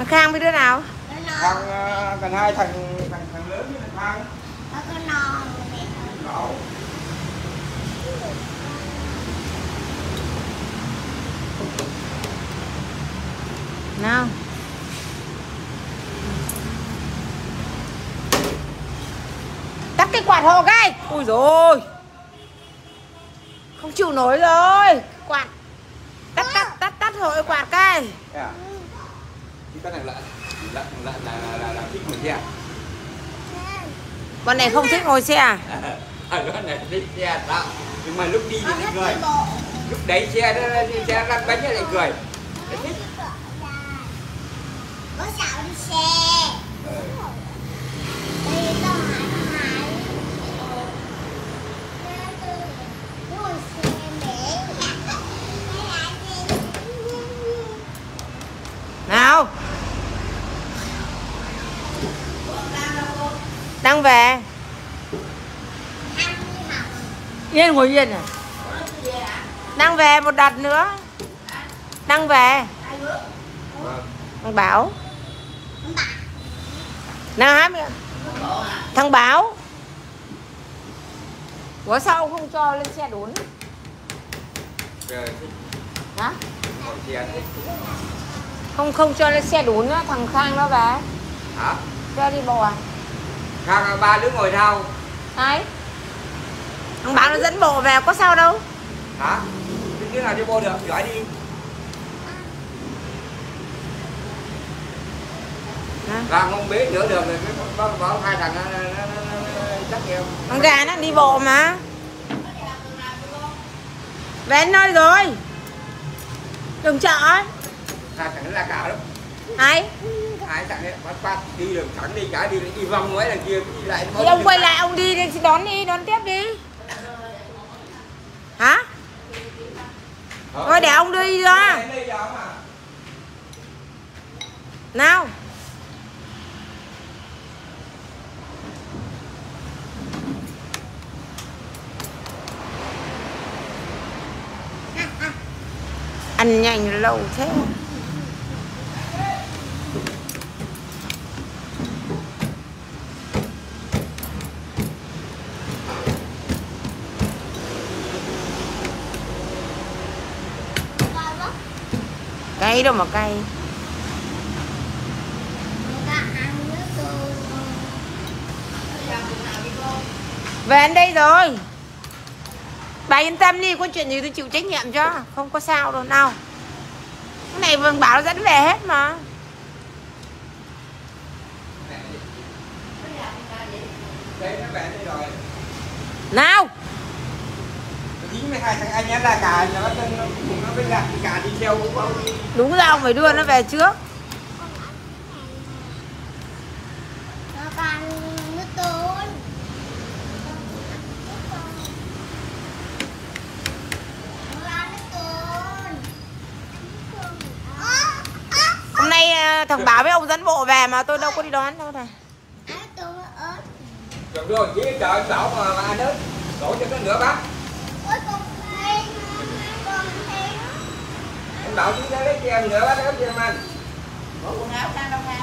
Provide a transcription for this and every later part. Thằng Khang với đứa nào? Thằng còn hai thằng lớn với thằng Khang. Con non. Cậu. Nào. Tắt cái quạt hộ cái. Ôi rồi. Không chịu nổi rồi. Quạt. Tắt hộ quạt cái. Cái này là thích ngồi xe. Con này không thích ngồi xe à? Con này thích xe đó. Nhưng mà lúc đi thì lại cười. Lúc đấy xe lăn bánh lại cười. Thích. Có xạo đi xe. Đây con Hải. Ngồi xe mẹ. Nào. Đang về. Yên ngồi yên à? Đang về một đợt nữa. Đang về. Thằng Bảo. Nào hả? Thằng Bảo. Ủa sao không cho lên xe đốn? Hả? Không cho lên xe đốn nữa, thằng Khang nó về. Hả? Xe đi bộ à? Khang ba đứa ngồi đâu? Đấy. Thằng Bảo nó dẫn bộ về có sao đâu. Hả? Đứa nào đi bộ được, giỏi đi. Và không biết nữa được rồi, có hai thằng nó kêu. Con gà nó đi bộ mà. Vén nơi rồi. Đường chợ ấy. Hai thằng nó là cả lắm. Ai? Hai thằng ấy bắt đi đường thẳng đi cả đi đi vòng ấy là kia đi lại. Thì ông quay lại ông đi đón đi, đón tiếp đi. Hả? Thôi để ông đi ra. Nào. Ăn nhanh lâu thế. Cay đâu mà cay. Về ăn đây rồi. Bà yên tâm đi, có chuyện gì tôi chịu trách nhiệm cho, không có sao đâu nào. Cái này Vương Bảo dẫn về hết mà. Nào. Đúng ra ông phải đưa nó về trước. Thằng Bảo với ông dẫn bộ về mà tôi đâu có đi đón đâu này. Được rồi, chỉ đợi Bảo mà ăn ớt. Đổ cho nó nửa bát. Anh Bảo chỉ lấy cho em nửa bát ớt cho em ăn. Bỏ quần áo ra đâu ra.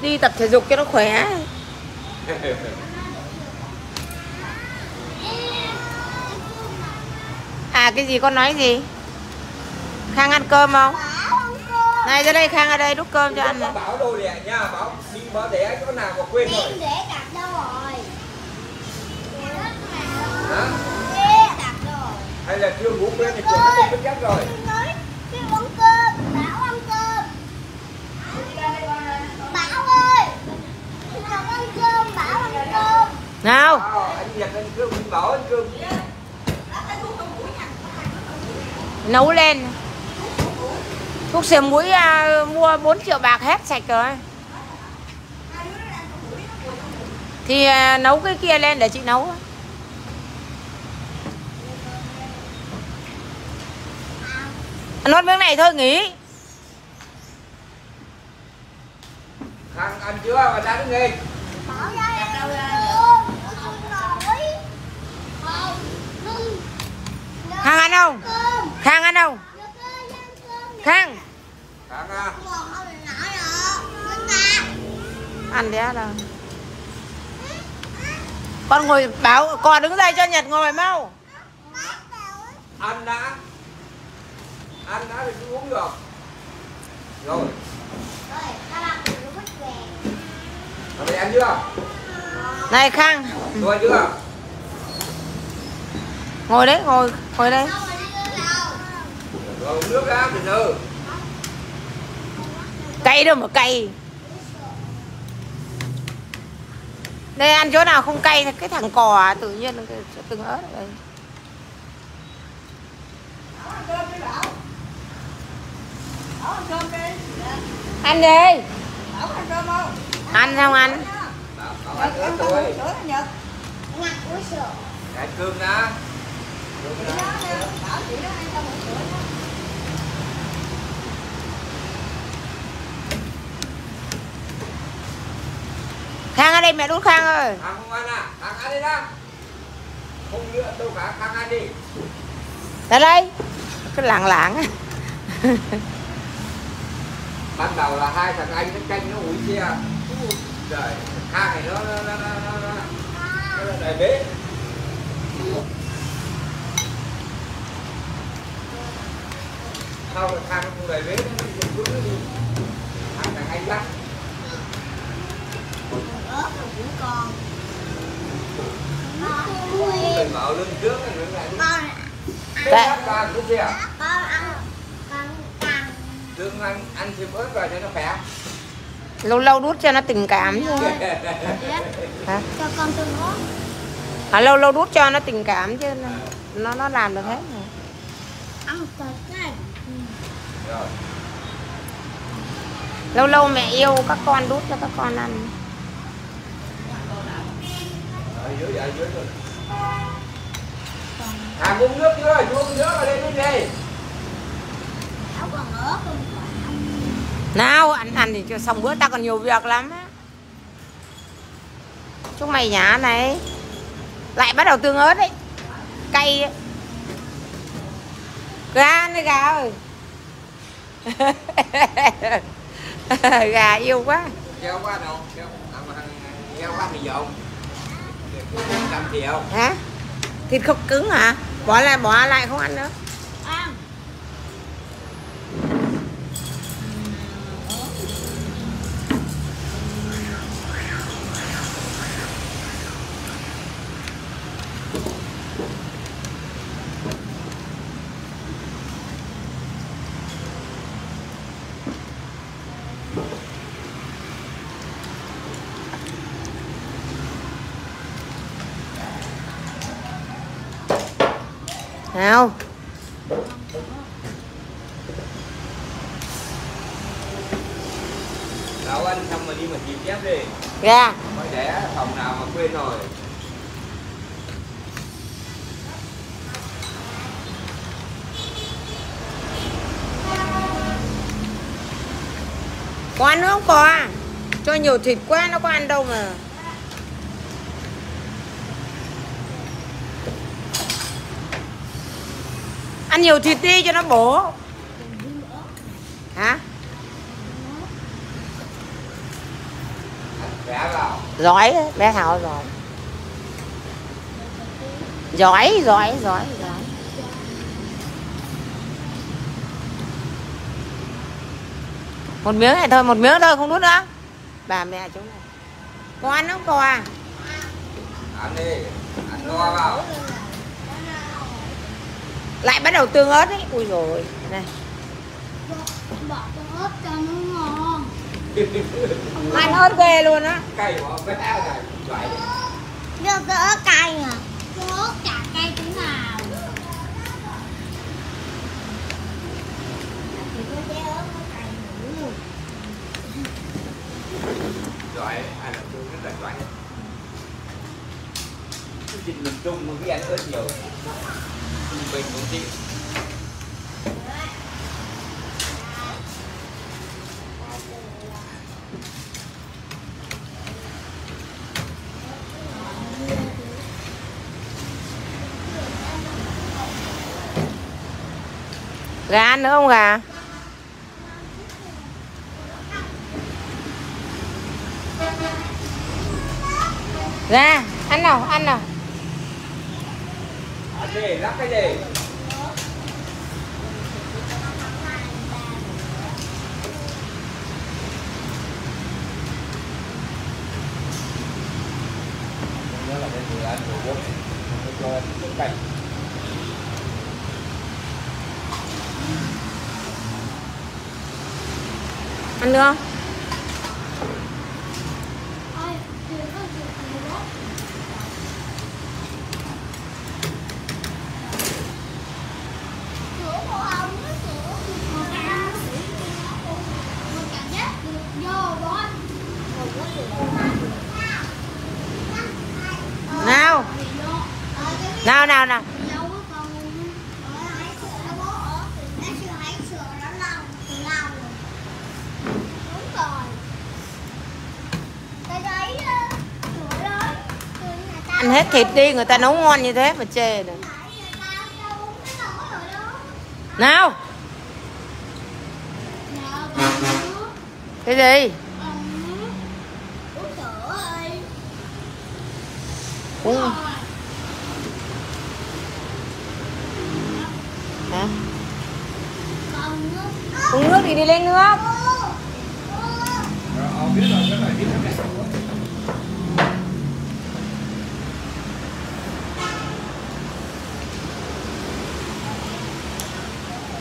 Đi tập thể dục cho nó khỏe. À cái gì con nói gì? Khang ăn cơm không? Này ra đây Khang ở đây đút cơm cho ăn này. Bảo đồ lẻ nha, Bảo đi bỏ để chỗ nào mà quên rồi. Để đặt đâu rồi? Hả? Đặt rồi. Hay là chưa ngủ quên thì chuột nó không biết chắc rồi. Nói cái bóng cơm, Bảo ăn cơm. Bảo ơi, Bảo ăn cơm, Bảo ăn cơm. Nào. Anh Nhật ăn cơm, anh Bảo ăn cơm. Nấu lên. Thuốc xịt mũi mua 4 triệu bạc hết sạch rồi. Thì nấu cái kia lên để chị nấu. Ăn nốt miếng này thôi nghỉ. Khang ăn chưa mà ra đứng nghỉ. Khang ăn không? Khang ăn không? ăn thế là con ngồi báo con đứng dậy cho Nhật ngồi mau. Ăn đã thì cứ uống được rồi. Rồi ăn chưa? Này Khang. Rồi chưa? Ngồi đấy, ngồi đây. Rồi nước ra từ từ. Cay đâu mà cay. Đây ăn chỗ nào không cay thì cái thằng cò tự nhiên từng ớt đây. Ăn đi. Ăn không ăn? Cơm đã. Khang ở đây mẹ đút Khang ơi. Khang không ăn à? Khang ăn đi đó. Không nữa đâu cả, Khang ăn đi. Ra đây. Cứ lảng lảng. Ban đầu là hai thằng anh nó canh nó hủi xe. Trời, Khang này nó đại bế. Sau là Khang không đại bế nó dùng nó đi. Hai thằng anh lắc. Ớt rồi cũng còn. Mình bảo lưng trước này nó lại. Con ăn thêm ớt vào cho nó khỏe. Lâu lâu đút cho nó tình cảm thôi. Cho con tương ớt. Lâu lâu đút cho nó tình cảm chứ nó làm được hết rồi. Ăn thật này. Lâu lâu mẹ yêu các con đút cho các con ăn. Dưới rồi. Hàng uống nước chưa? Uống nước vào đây uống đi. Nào ăn thì cho xong bữa, ta còn nhiều việc lắm á. Chúng mày nhả này. Lại bắt đầu tương ớt đấy. Cay ấy. Gà ăn đi gà ơi. Gà yêu quá. Kêu quá đâu. Kêu quá thì dồn. Hả? Thịt không cứng hả? Bỏ lại không ăn nữa. Ăn. Nào. Lão ăn xong rồi đi mà tìm chép đi. Dạ. Mới để phòng nào mà quên rồi. Có ăn nữa không có? Cho nhiều thịt quá nó có ăn đâu mà. Ăn nhiều thịt đi cho nó bổ. Hả? Bé Thảo. Giỏi, bé Thảo giỏi. Giỏi. Một miếng này thôi, không đút nữa. Bà mẹ chúng này. Có ăn không cô à? Ăn đi, ăn no vào. Lại bắt đầu tương ớt ấy. Ui rồi này. Bỏ tương ớt cho nó ngon. Ăn ớt ghê luôn á. Cay bỏ bé này. Được tương ớt cay à? Tương ớt chả cay thế nào. Giỏi, ai làm tương rất là giỏi. Chương trình miền Trung mới ăn ớt nhiều. Bình cũng chịu. Gà ăn nữa không gà? Ra, ăn nào, ăn nào. Ăn gì, lắc cái gì? Đó là cái vừa ăn vừa uống, cho ăn nước canh. Ăn được không? Nào nào nào nào, ăn hết thịt đi, người ta nấu ngon như thế mà chê nữa. Nào, cái gì? Uống hả? Uống nước thì đi lên nước.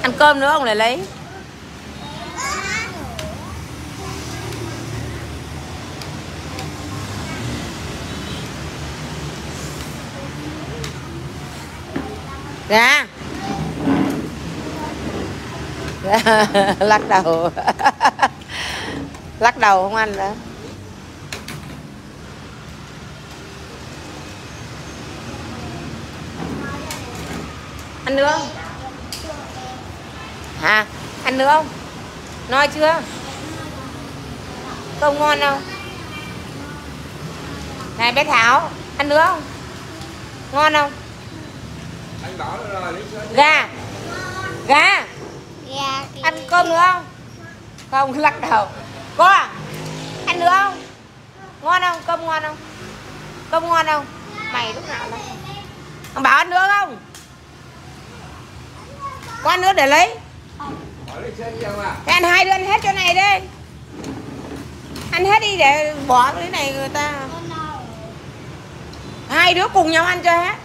Ăn cơm nữa ông lại lấy. Ra, ra. Lắc đầu. Lắc đầu không ăn nữa. Ăn nữa không? À, ăn nữa không? Nói chưa? Không ngon đâu. Này bé Thảo, ăn nữa không? Ngon không? Anh bảo rồi, gà. Gà. Gà. Ăn cơm nữa không? Không, lắc đầu. Có à? Ăn nữa không? Ngon không? Cơm ngon không? Cơm ngon không? Mày lúc nào đấy. Ông bảo ăn nữa không? Có ăn nữa để lấy. Thế ăn hai đứa ăn hết chỗ này đi. Ăn hết đi để bỏ cái này người ta. Hai đứa cùng nhau ăn cho hết.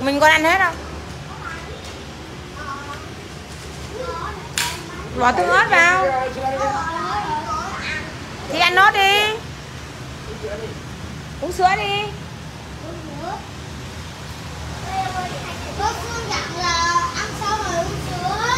Mình còn ăn hết không? Bỏ tương ớt vào. Thì ăn nốt đi. Uống sữa đi. Cô Phương dặn là ăn xong rồi uống sữa.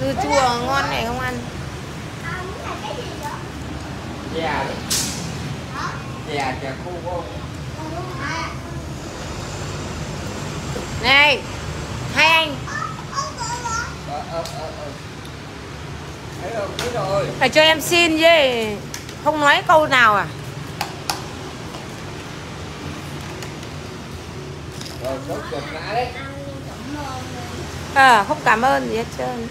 Dưa chua ngon này không ăn. Dạ. Dạ chả khô không. Này, hai anh. Phải cho em xin chứ, không nói câu nào à? À, không cảm ơn gì hết trơn.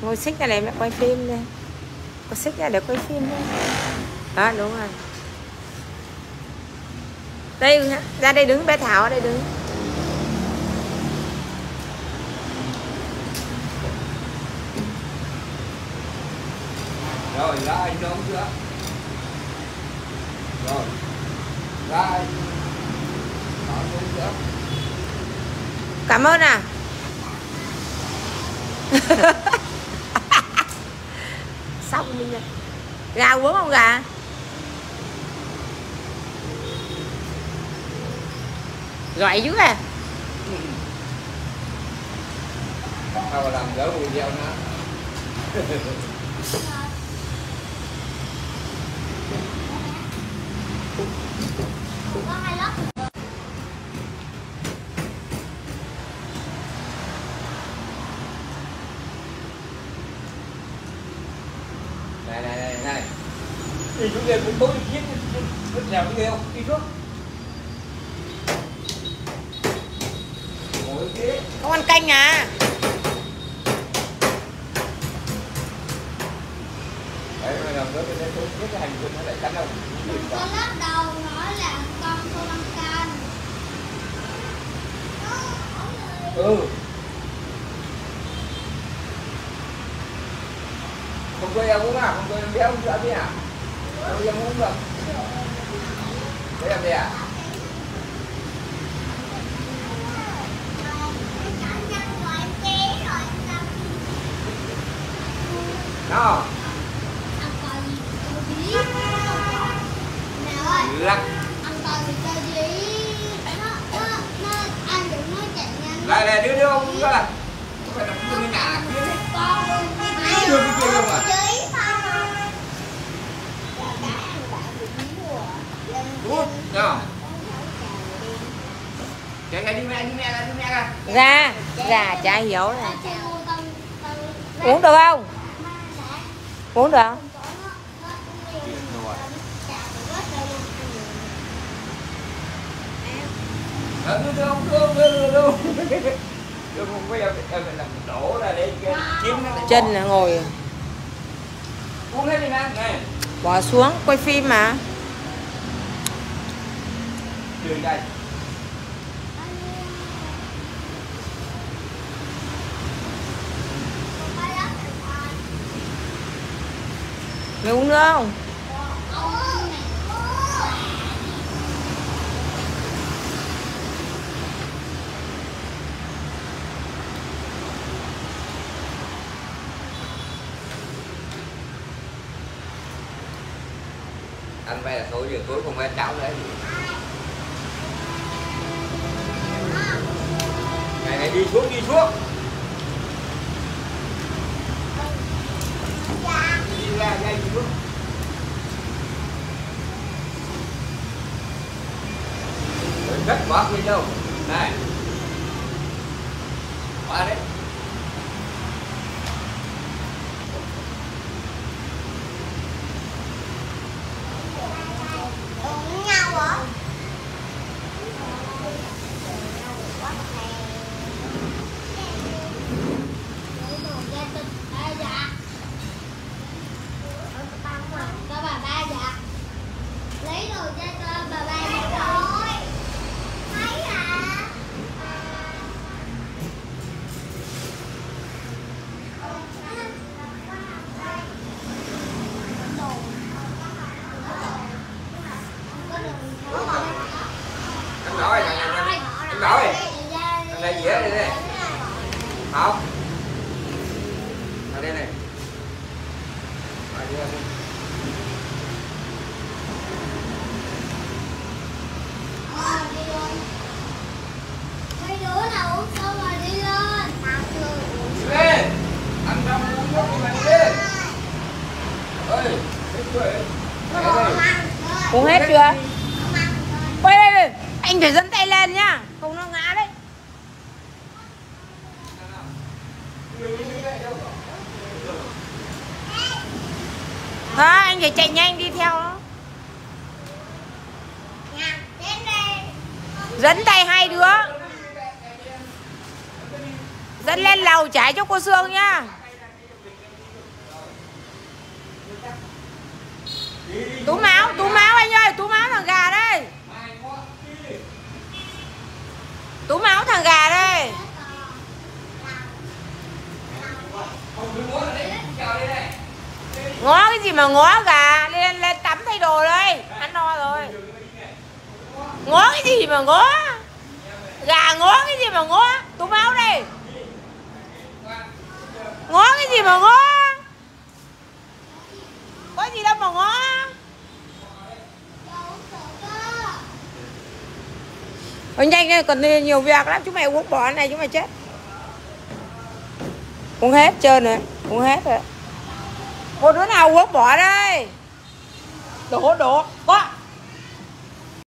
Ngồi xích ra để mẹ quay phim đây. Có xích ra để quay phim đây. Đó đúng rồi. Đây ra đây đứng, bé Thảo ở đây đứng. Rồi ra anh nấu chưa? Rồi ra anh nấu chưa? Cảm ơn à. Xong mình rồi. Gà uống không gà? Giỏi dữ à. Tao làm đỡ mùi dao nữa. người cũng tối thiết rất dẻo cái nghêu đi trước. Không ăn canh à? Đấy, bây giờ nó sẽ tốt nhất cái hành trình nó lại cắn đâu. Có lớp đầu nói là con không ăn canh. Ừ. Không quay em uống à? Không quay em béo không sợ đi à? Không quay em uống được. Thế làm gì à? Đó. Lắc. Lại này đứa đứa không có là. Không phải là không có ngã kia đấy. Ra, ra chả hiểu này. Uống được không? Uống được không? Chân là ngồi. Uống hết đi mà. Bỏ xuống quay phim mà. Mày uống nữa không? Ăn vậy là tối giờ tối không ăn cháo nữa. Ngày này đi xuống, đi xuống. Rất quá quy đâu này quá đấy. Uống hết chưa? Quay đây, anh phải dẫn tay lên nhá, không nó ngã đấy. Đó, anh phải chạy nhanh đi theo nó. Dẫn tay hai đứa. Dẫn lên lầu trái cho cô Sương nhá. Tú máu anh ơi, tú máu thằng gà đây. Tú máu thằng gà đây. Ngó cái gì mà ngó gà, lên lên tắm thay đồ đây, ăn no rồi. Ngó cái gì mà ngó. Gà ngó cái gì mà ngó, tú máu đây. Ngó cái gì mà ngó. Có gì đâu mà ngó. Ở nhanh nha, còn nhiều việc lắm, chúng mày uống bỏ này chúng mày chết. Uống hết trơn rồi, uống hết rồi. Cô đứa nào uống bỏ đây. Đổ, đổ, có.